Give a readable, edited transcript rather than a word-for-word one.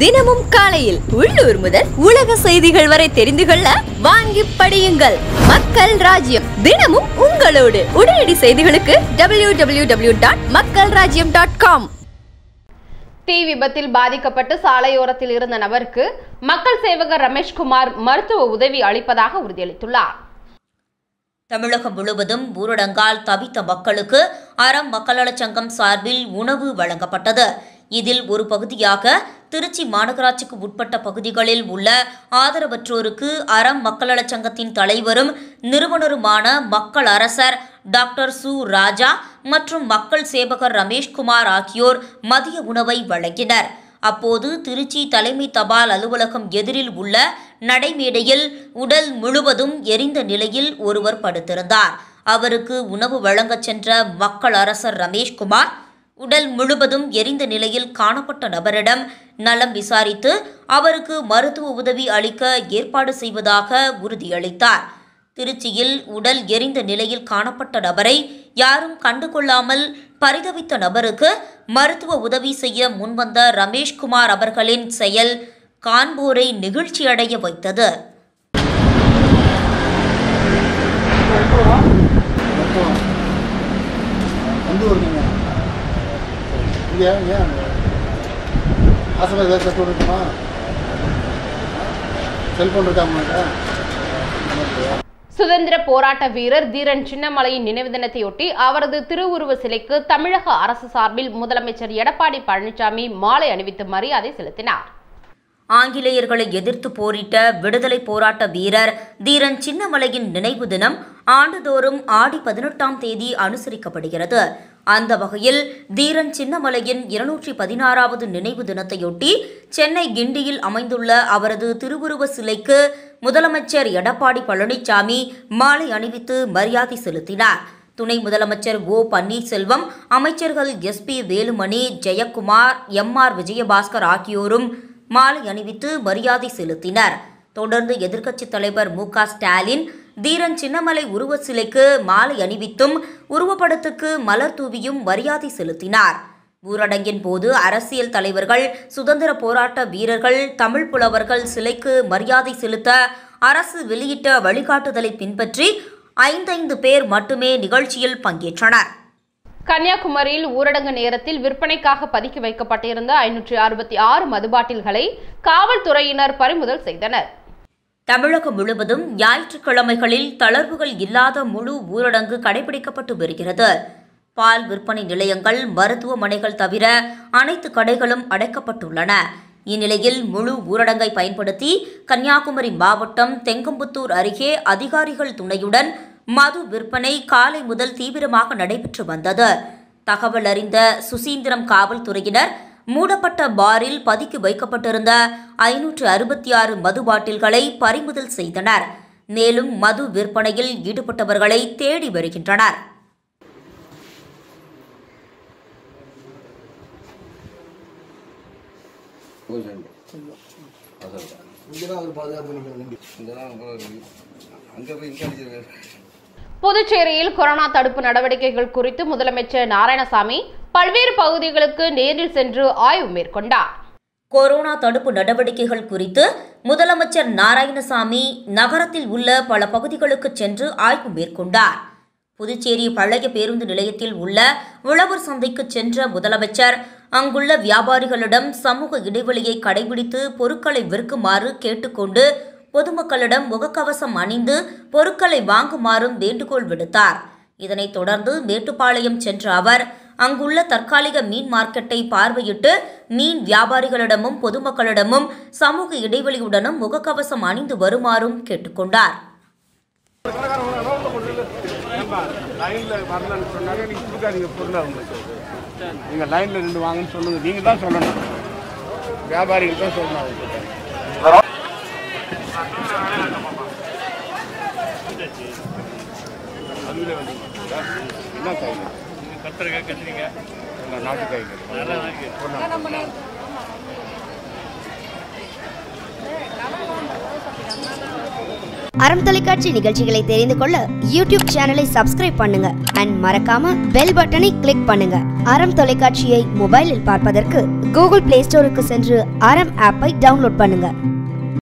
தினமும் காலையில் உள்ளூர் முதல் உலக செய்திகள் வரை தெரிந்து கொள்ள வாங்கி படியுங்கள். மக்கள் ராஜ்யம் தினமும் உங்களோடு. உடனடி செய்திகளுக்கு www.makkalrajyam.com. தீ விபத்தில் பாதிக்கப்பட்டு சாலையோரத்தில் இருந்த நபருக்கு மக்கள் சேவகர் ரமேஷ்குமார் மருத்துவ உதவி அளிப்பதாக உறுதியளித்துள்ளார். தமிழகம் முழுவதும் ஊரடங்கால் தவித்த மக்களுக்கு அறம் மக்களச் சங்கம் சார்பில் உணவு வழங்கப்பட்டது. இதில் ஒரு பகுதியாக திருச்சி மாநகராட்சிக்கு உட்பட்ட பகுதிகளில் உள்ள ஆதரவற்றோருக்கு அறம் மக்களச் சங்கத்தின் தலைவரும் நிறுவனருமான மக்கள் அரசர் டாக்டர் சு ராஜா மற்றும் மக்கள் சேவகர் ரமேஷ்குமார் ஆகியோர் மதிய உணவை வழங்கினர். அப்போது திருச்சி தலைமை தபால் அலுவலகம் எதிரில் உள்ள நடைமேடையில் உடல் முழுவதும் எரிந்த நிலையில் ஒருவர் படுத்திருந்தார். அவருக்கு உணவு வழங்கச் சென்ற மக்கள் அரசர் ரமேஷ்குமார் உடல் முழுவதும் எரிந்த நிலையில் காணப்பட்ட நபரிடம் நலம் விசாரித்து அவருக்கு மருத்துவ உதவி அளிக்க ஏற்பாடு செய்வதாக உறுதியளித்தார். திருச்சியில் உடல் எரிந்த நிலையில் காணப்பட்ட நபரை யாரும் கண்டுகொள்ளாமல் பரிதவித்த நபருக்கு மருத்துவ உதவி செய்ய முன்வந்த ரமேஷ்குமார் அவர்களின் செயல் காண்போரை நெகிழ்ச்சியடைய வைத்தது. ஆசமாக ஏதாவது செல்ஃபோன் இருக்குமா? செல்ஃபோன் இருக்காங்களா? சுதந்திர போராட்ட வீரர் தீரன் சின்னமலையின் நினைவு தினத்தையொட்டி அவரது திருவுருவ சிலைக்கு தமிழக அரசு சார்பில் முதலமைச்சர் எடப்பாடி பழனிசாமி மாலை அணிவித்து மரியாதை செலுத்தினார். ஆங்கிலேயர்களை எதிர்த்து போரிட்ட விடுதலை போராட்ட வீரர் தீரன் சின்னமலையின் நினைவு தினம் ஆண்டுதோறும் ஆடி 18ஆம் தேதி அனுசரிக்கப்படுகிறது. அந்த வகையில் தீரன் சின்னமலையின் 216வது நினைவு தினத்தையொட்டி சென்னை கிண்டியில் அமைந்துள்ள அவரது திருவுருவ சிலைக்கு முதலமைச்சர் எடப்பாடி பழனிசாமி மாலை அணிவித்து மரியாதை செலுத்தினார். துணை முதலமைச்சர் ஓ பன்னீர்செல்வம், அமைச்சர்கள் S.P. வேலுமணி, ஜெயக்குமார், M.R. விஜயபாஸ்கர் ஆகியோரும் மாலை அணிவித்து மரியாதை செலுத்தினர். தொடர்ந்து எதிர்க்கட்சித் தலைவர் மு.க. ஸ்டாலின் தீரன் சின்னமலை உருவ சிலைக்கு மாலை அணிவித்தும் உருவப்படத்துக்கு மலர் தூவியும் மரியாதை செலுத்தினார். ஊரடங்கின் போது அரசியல் தலைவர்கள், சுதந்திர போராட்ட வீரர்கள், தமிழ் புலவர்கள் சிலைக்கு மரியாதை செலுத்த அரசு வெளியிட்ட வழிகாட்டுதலை பின்பற்றி 5 பேர் மட்டுமே நிகழ்ச்சியில் பங்கேற்றனர். கன்னியாகுமரியில் ஊரடங்கு நேரத்தில் விற்பனைக்காக பதுக்கி வைக்கப்பட்டிருந்த 566 மதுபாட்டில்களை காவல்துறையினர் பறிமுதல் செய்தனர். தமிழகம் முழுவதும் ஞாயிற்றுக்கிழமைகளில் தளர்வுகள் இல்லாத முழு ஊரடங்கு கடைபிடிக்கப்பட்டு வருகிறது. பால் விற்பனை நிலையங்கள், மருத்துவமனைகள் தவிர அனைத்து கடைகளும் அடைக்கப்பட்டுள்ளன. இந்நிலையில் முழு ஊரடங்கை பயன்படுத்தி கன்னியாகுமரி மாவட்டம் தெங்கம்புத்தூர் அருகே அதிகாரிகள் துணையுடன் மது விற்பனை காலை முதல் தீவிரமாக நடைபெற்று வந்தது. தகவல் அறிந்த சுசீந்திரம் காவல்துறையினர் மூடப்பட்ட பாரில் பதுக்கி வைக்கப்பட்டிருந்த 566 மது பாட்டில்களை பறிமுதல் செய்தனர். மேலும் மது விற்பனையில் ஈடுபட்டவர்களை தேடி வருகின்றனர். புதுச்சேரியில் கொரோனா தடுப்பு நடவடிக்கைகள் குறித்து முதலமைச்சர் நாராயணசாமி பல்வேறு பகுதிகளுக்கு நேரில் சென்று ஆய்வு மேற்கொண்டார். கொரோனா தடுப்பு நடவடிக்கைகள் குறித்து முதலமைச்சர் நாராயணசாமி நகரத்தில் உள்ள பல பகுதிகளுக்கு சென்று ஆய்வு மேற்கொண்டார். புதுச்சேரி பழைய பேருந்து நிலையத்தில் உள்ள உழவர் சந்தைக்கு சென்ற முதலமைச்சர் அங்குள்ள வியாபாரிகளிடம் சமூக இடைவெளியை கடைபிடித்து பொருட்களை விற்குமாறு கேட்டுக்கொண்டு பொதுமக்களிடம் முகக்கவசம் அணிந்து பொருட்களை வாங்குமாறும் வேண்டுகோள் விடுத்தார். இதனைத் தொடர்ந்து மேட்டுப்பாளையம் சென்ற அவர் அங்குள்ள தற்காலிக மீன் மார்க்கெட்டை பார்வையிட்டு மீன் வியாபாரிகளிடமும் பொதுமக்களிடமும் சமூக இடைவெளியுடனும் முகக்கவசம் அணிந்து வருமாறும் கேட்டுக்கொண்டார். அறம் தொலைக்காட்சி நிகழ்ச்சிகளை தெரிந்து கொள்ள யூடியூப் சேனலை சப்ஸ்கிரைப் பண்ணுங்க. மறக்காம பெல் பட்டனை கிளிக் பண்ணுங்க. ஆரம் தொலைக்காட்சியை மொபைலில் பார்ப்பதற்கு Google Play Store க்கு சென்று ஆரம் ஆப்பை டவுன்லோட் பண்ணுங்க.